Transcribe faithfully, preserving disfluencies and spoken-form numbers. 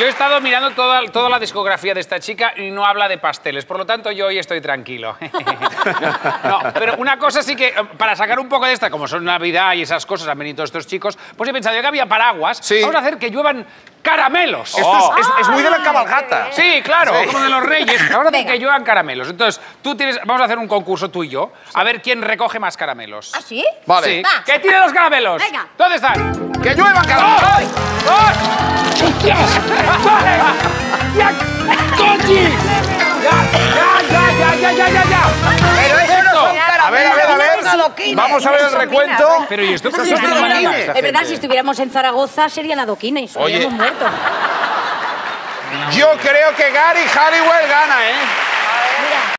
Yo he estado mirando toda, toda la discografía de esta chica y no habla de pasteles, por lo tanto yo hoy estoy tranquilo. No, pero una cosa sí que, para sacar un poco de esta, como son Navidad y esas cosas, han venido estos chicos, pues he pensado, ya que había paraguas, sí. vamos a hacer que lluevan caramelos. Oh. Esto es, es, es muy de la cabalgata. Sí, claro, sí. como de los reyes. Ahora de que lluevan caramelos. Entonces, tú tienes, vamos a hacer un concurso tú y yo, a ver quién recoge más caramelos. ¿Ah, sí? Vale. Sí. ¡Que tire los caramelos! Venga. ¿Dónde están? ¡Que lluevan caramelos! ¡Dos! ¡Dos! ¡Vale! ¡Ya! ¡Cochi! ¡Ya, ya, ya, ya, ya, ya, ya! ¡Pero eso no son caramelos! A ver, a ver, a ver. Vamos a ver el recuento. Pero ¿y esto? Es verdad, si estuviéramos en Zaragoza serían adoquines. Oye. Muerto. Yo creo que Gary Halliwell gana, ¿eh?